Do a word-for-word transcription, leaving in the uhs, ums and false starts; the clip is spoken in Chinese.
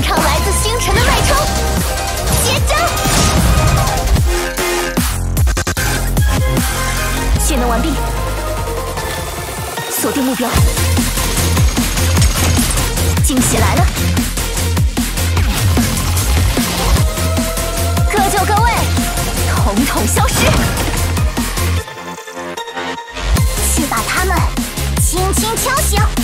反抗来自星辰的外冲，结招！技能完毕，锁定目标。惊喜来了，各就各位，统统消失！去把他们轻轻敲醒。